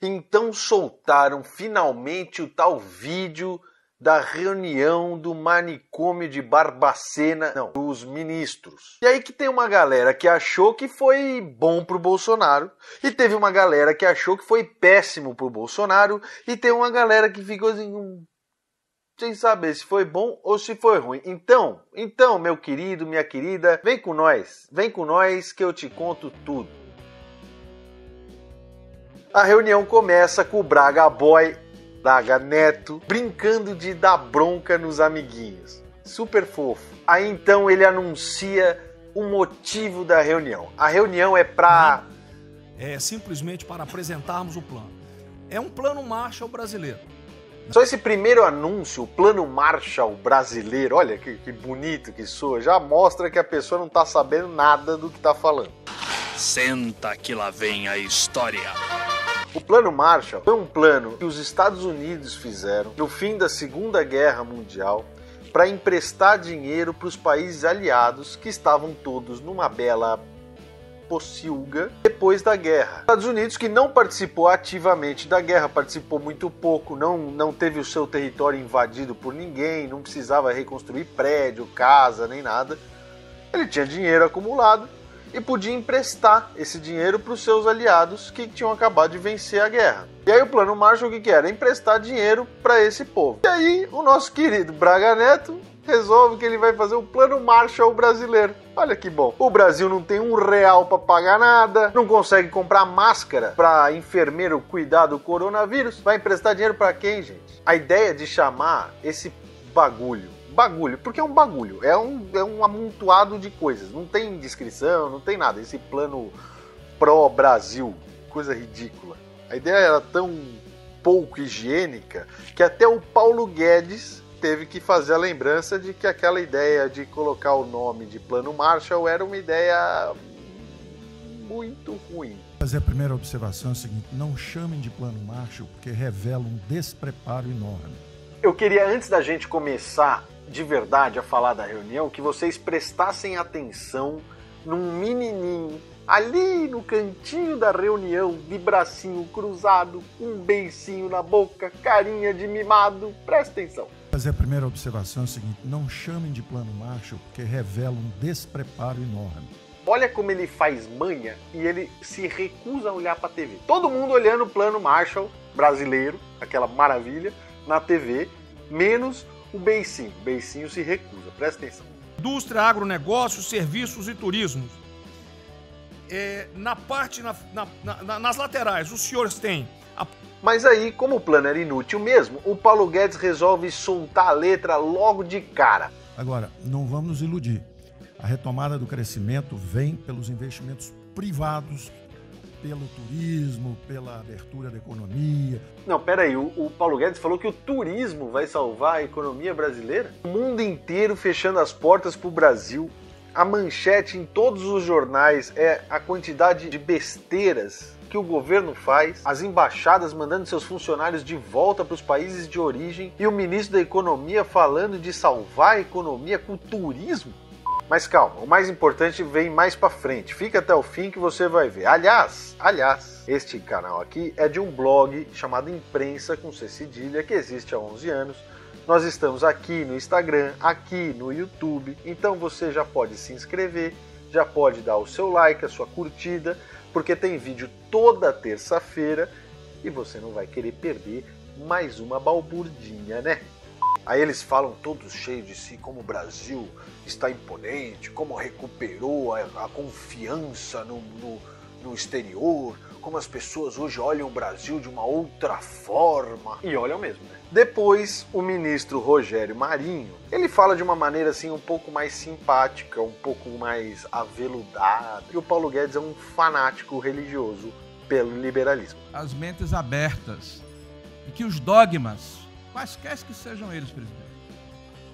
Então soltaram finalmente o tal vídeo da reunião do manicômio de Barbacena, não, dos ministros. E aí que tem uma galera que achou que foi bom pro Bolsonaro, e teve uma galera que achou que foi péssimo pro Bolsonaro, e tem uma galera que ficou assim, sem saber se foi bom ou se foi ruim. Então, meu querido, minha querida, vem com nós que eu te conto tudo. A reunião começa com o Braga Boy, Braga Neto, brincando de dar bronca nos amiguinhos. Super fofo. Aí então ele anuncia o motivo da reunião. A reunião é pra... É simplesmente para apresentarmos o plano. É um plano Marshall brasileiro. Só esse primeiro anúncio, o plano Marshall brasileiro, olha que bonito que soa, já mostra que a pessoa não tá sabendo nada do que tá falando. Senta que lá vem a história. O Plano Marshall foi um plano que os Estados Unidos fizeram no fim da Segunda Guerra Mundial para emprestar dinheiro para os países aliados que estavam todos numa bela pocilga depois da guerra. Estados Unidos, que não participou ativamente da guerra, participou muito pouco, não teve o seu território invadido por ninguém, não precisava reconstruir prédio, casa, nem nada. Ele tinha dinheiro acumulado e podia emprestar esse dinheiro para os seus aliados que tinham acabado de vencer a guerra. E aí o plano Marshall, o que era? Emprestar dinheiro para esse povo. E aí o nosso querido Braga Neto resolve que ele vai fazer o plano Marshall brasileiro. Olha que bom. O Brasil não tem R$1 para pagar nada, não consegue comprar máscara para enfermeiro cuidar do coronavírus. Vai emprestar dinheiro para quem, gente? A ideia de chamar esse bagulho, porque é um bagulho, é um amontoado de coisas, não tem descrição, não tem nada, esse plano pró-Brasil, coisa ridícula. A ideia era tão pouco higiênica que até o Paulo Guedes teve que fazer a lembrança de que aquela ideia de colocar o nome de Plano Marshall era uma ideia muito ruim. Fazer a primeira observação é o seguinte, não chamem de Plano Marshall porque revela um despreparo enorme. Eu queria, antes da gente começar de verdade a falar da reunião, que vocês prestassem atenção num menininho ali no cantinho da reunião, de bracinho cruzado, um beicinho na boca, carinha de mimado. Presta atenção. Fazer a primeira observação é o seguinte, não chamem de Plano Marshall porque revela um despreparo enorme. Olha como ele faz manha e ele se recusa a olhar para a TV. Todo mundo olhando o Plano Marshall brasileiro, aquela maravilha, na TV, menos o beicinho. O beicinho se recusa, presta atenção. Indústria, agronegócio, serviços e turismo. Nas laterais, os senhores têm... Mas aí, como o plano era inútil mesmo, o Paulo Guedes resolve soltar a letra logo de cara. Agora, não vamos nos iludir. A retomada do crescimento vem pelos investimentos privados, pelo turismo, pela abertura da economia. Não, peraí, o Paulo Guedes falou que o turismo vai salvar a economia brasileira? O mundo inteiro fechando as portas pro Brasil. A manchete em todos os jornais é a quantidade de besteiras que o governo faz, as embaixadas mandando seus funcionários de volta para os países de origem e o ministro da Economia falando de salvar a economia com o turismo. Mas calma, o mais importante vem mais pra frente. Fica até o fim que você vai ver. Aliás, este canal aqui é de um blog chamado Imprensa com C Cedilha, que existe há 11 anos. Nós estamos aqui no Instagram, aqui no YouTube. Então você já pode se inscrever, já pode dar o seu like, a sua curtida, porque tem vídeo toda terça-feira e você não vai querer perder mais uma balburdinha, né? Aí eles falam todos cheios de si, como o Brasil está imponente, como recuperou a confiança no exterior, como as pessoas hoje olham o Brasil de uma outra forma. E olham mesmo, né? Depois, o ministro Rogério Marinho, ele fala de uma maneira assim um pouco mais simpática, um pouco mais aveludada. E o Paulo Guedes é um fanático religioso pelo liberalismo. As mentes abertas e que os dogmas, quaisquer que sejam eles, presidente,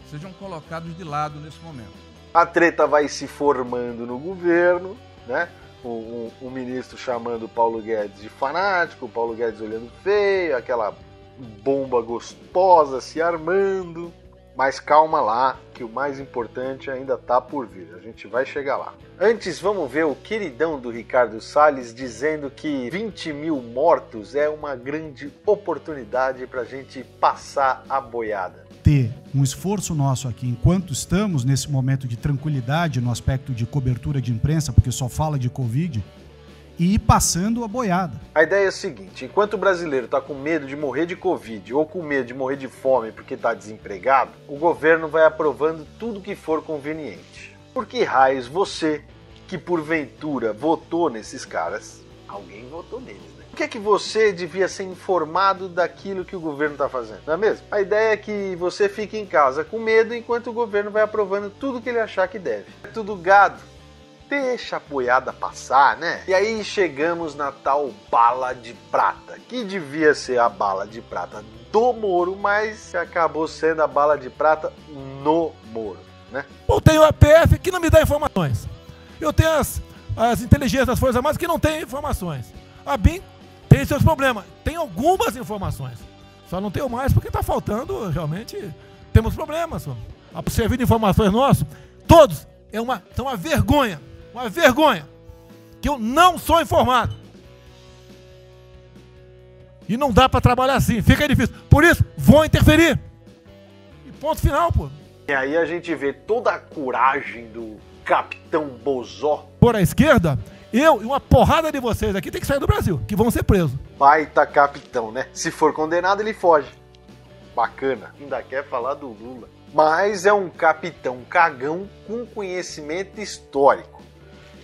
sejam colocados de lado nesse momento. A treta vai se formando no governo, né? O ministro chamando o Paulo Guedes de fanático, o Paulo Guedes olhando feio, aquela bomba gostosa se armando. Mas calma lá, que o mais importante ainda está por vir. A gente vai chegar lá. Antes, vamos ver o queridão do Ricardo Salles dizendo que 20 mil mortos é uma grande oportunidade para a gente passar a boiada. Ter um esforço nosso aqui, enquanto estamos nesse momento de tranquilidade no aspecto de cobertura de imprensa, porque só fala de Covid, e ir passando a boiada. A ideia é a seguinte: enquanto o brasileiro está com medo de morrer de Covid ou com medo de morrer de fome porque está desempregado, o governo vai aprovando tudo que for conveniente. Por que raios você, que porventura votou nesses caras, alguém votou neles, né? Por que é que você devia ser informado daquilo que o governo está fazendo, não é mesmo? A ideia é que você fique em casa com medo enquanto o governo vai aprovando tudo que ele achar que deve. É tudo gado. Deixa a boiada passar, né? E aí chegamos na tal bala de prata, que devia ser a bala de prata do Moro, mas acabou sendo a bala de prata no Moro, né? Eu tenho a PF que não me dá informações. Eu tenho as inteligências das Forças Armadas que não tem informações. A BIM tem seus problemas, tem algumas informações. Só não tenho mais porque está faltando, realmente, temos problemas. O serviço de informações nosso, todos, é uma vergonha. Uma vergonha que eu não sou informado. E não dá para trabalhar assim, fica difícil. Por isso, vou interferir. E ponto final, pô. E aí a gente vê toda a coragem do Capitão Bozó. Por a esquerda, eu e uma porrada de vocês aqui tem que sair do Brasil, que vão ser presos. Baita capitão, né? Se for condenado, ele foge. Bacana. Ainda quer falar do Lula. Mas é um capitão cagão com conhecimento histórico.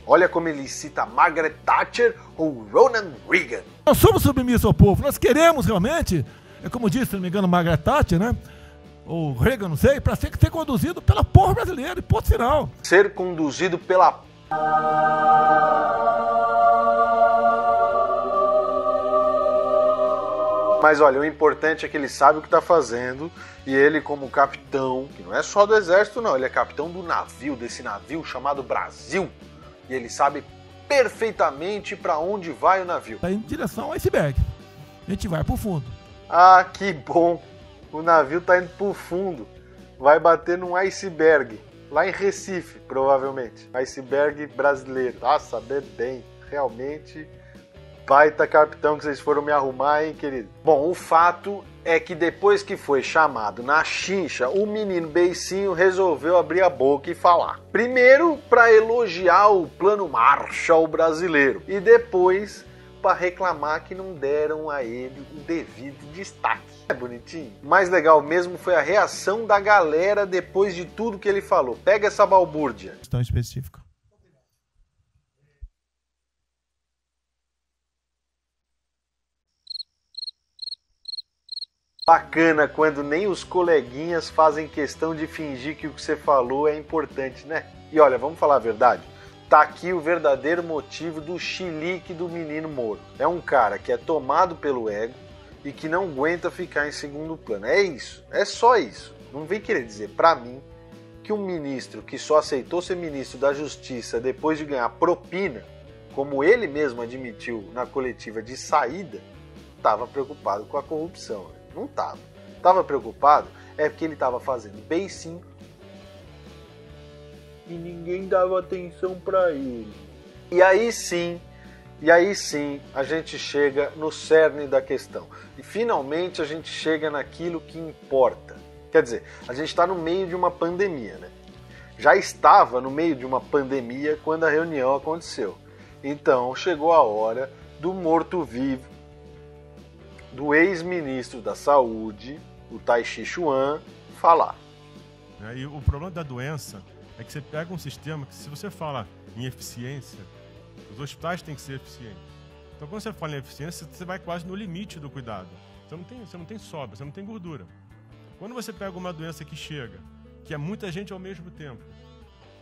Olha como ele cita Margaret Thatcher ou Ronald Reagan. Nós somos submissos ao povo, nós queremos realmente, é como disse, se não me engano, Margaret Thatcher, né? Ou Reagan, não sei, para ser conduzido pela porra brasileira, e ponto final. Ser conduzido pela... Mas olha, o importante é que ele sabe o que está fazendo e ele, como capitão, que não é só do exército não, ele é capitão do navio, desse navio chamado Brasil. E ele sabe perfeitamente para onde vai o navio. Está indo em direção ao iceberg. A gente vai para o fundo. Ah, que bom! O navio está indo para o fundo. Vai bater num iceberg. Lá em Recife, provavelmente. Iceberg brasileiro. Ah, saber bem. Realmente, baita capitão que vocês foram me arrumar, hein, querido? Bom, o fato é que depois que foi chamado na chincha, o menino beicinho resolveu abrir a boca e falar. Primeiro, para elogiar o plano Marshall brasileiro. E depois, para reclamar que não deram a ele o devido destaque. É bonitinho? O mais legal mesmo foi a reação da galera depois de tudo que ele falou. Pega essa balbúrdia. Questão específica. Bacana quando nem os coleguinhas fazem questão de fingir que o que você falou é importante, né? E olha, vamos falar a verdade? Tá aqui o verdadeiro motivo do chilique do menino Moro. É um cara que é tomado pelo ego e que não aguenta ficar em segundo plano. É isso, é só isso. Não vem querer dizer pra mim que um ministro que só aceitou ser ministro da Justiça depois de ganhar propina, como ele mesmo admitiu na coletiva de saída, estava preocupado com a corrupção, né? Não estava. Estava preocupado é porque ele estava fazendo beicinho e ninguém dava atenção para ele. E aí sim, a gente chega no cerne da questão. E finalmente a gente chega naquilo que importa. Quer dizer, a gente está no meio de uma pandemia, né? Já estava no meio de uma pandemia quando a reunião aconteceu. Então chegou a hora do morto-vivo, do ex-ministro da Saúde, o Tai Shi Xuan, falar. E o problema da doença é que você pega um sistema que, se você fala em eficiência, os hospitais têm que ser eficientes. Então, quando você fala em eficiência, você vai quase no limite do cuidado. Você não tem sobra, você não tem gordura. Quando você pega uma doença que chega, que é muita gente ao mesmo tempo,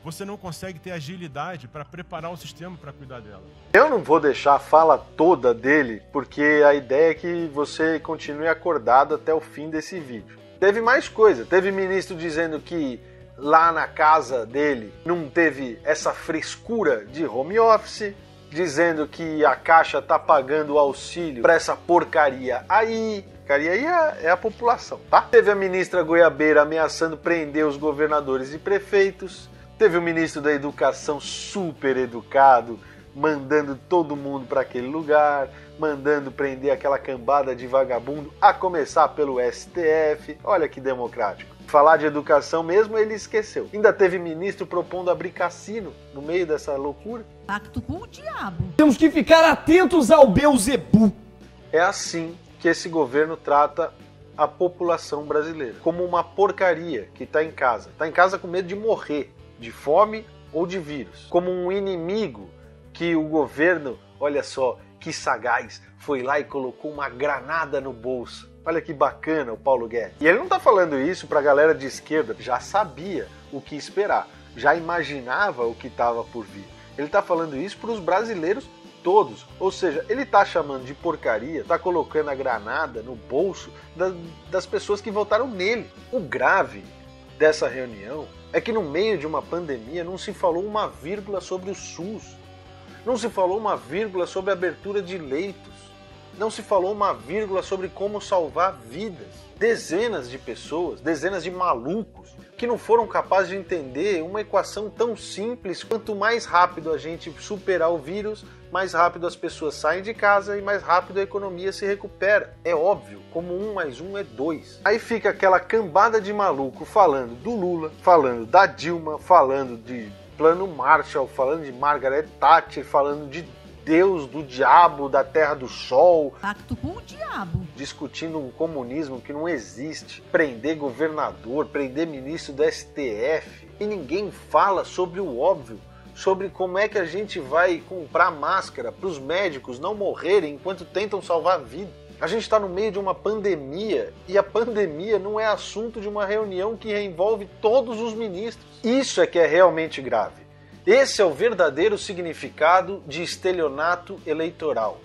você não consegue ter agilidade para preparar o sistema para cuidar dela. Eu não vou deixar a fala toda dele, porque a ideia é que você continue acordado até o fim desse vídeo. Teve mais coisa, teve ministro dizendo que lá na casa dele não teve essa frescura de home office, dizendo que a Caixa tá pagando o auxílio para essa porcaria aí, porcaria aí é a população, tá? Teve a ministra Goiabeira ameaçando prender os governadores e prefeitos. Teve o ministro da Educação super educado, mandando todo mundo para aquele lugar, mandando prender aquela cambada de vagabundo, a começar pelo STF. Olha que democrático. Falar de educação mesmo, ele esqueceu. Ainda teve ministro propondo abrir cassino no meio dessa loucura. Pacto com o diabo. Temos que ficar atentos ao Beuzebu. É assim que esse governo trata a população brasileira. Como uma porcaria que está em casa. Está em casa com medo de morrer, de fome ou de vírus. Como um inimigo que o governo, olha só, que sagaz, foi lá e colocou uma granada no bolso. Olha que bacana o Paulo Guedes. E ele não tá falando isso pra galera de esquerda, já sabia o que esperar, já imaginava o que estava por vir. Ele tá falando isso pros brasileiros todos, ou seja, ele tá chamando de porcaria, tá colocando a granada no bolso das pessoas que votaram nele. O grave dessa reunião é que no meio de uma pandemia não se falou uma vírgula sobre o SUS. Não se falou uma vírgula sobre a abertura de leitos. Não se falou uma vírgula sobre como salvar vidas. Dezenas de pessoas, dezenas de malucos, que não foram capazes de entender uma equação tão simples. Quanto mais rápido a gente superar o vírus, mais rápido as pessoas saem de casa e mais rápido a economia se recupera. É óbvio, como 1 mais 1 é 2. Aí fica aquela cambada de maluco falando do Lula, falando da Dilma, falando de Plano Marshall, falando de Margaret Thatcher, falando de Deus, do diabo, da terra do sol. Pacto com o diabo. Discutindo um comunismo que não existe. Prender governador, prender ministro do STF. E ninguém fala sobre o óbvio. Sobre como é que a gente vai comprar máscara para os médicos não morrerem enquanto tentam salvar a vida. A gente está no meio de uma pandemia e a pandemia não é assunto de uma reunião que envolve todos os ministros. Isso é que é realmente grave. Esse é o verdadeiro significado de estelionato eleitoral.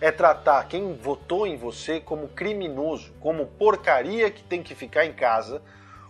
É tratar quem votou em você como criminoso, como porcaria que tem que ficar em casa,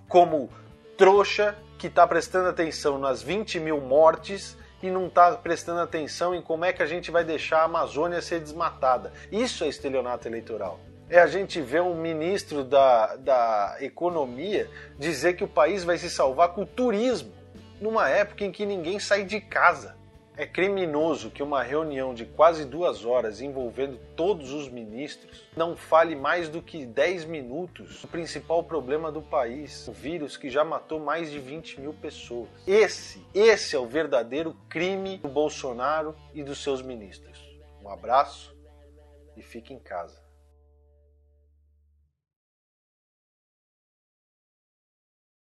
como trouxa que está prestando atenção nas 20 mil mortes e não está prestando atenção em como é que a gente vai deixar a Amazônia ser desmatada. Isso é estelionato eleitoral. É a gente ver um ministro da economia dizer que o país vai se salvar com o turismo, numa época em que ninguém sai de casa. É criminoso que uma reunião de quase 2 horas envolvendo todos os ministros não fale mais do que 10 minutos do principal problema do país, o vírus que já matou mais de 20 mil pessoas. Esse é o verdadeiro crime do Bolsonaro e dos seus ministros. Um abraço e fique em casa.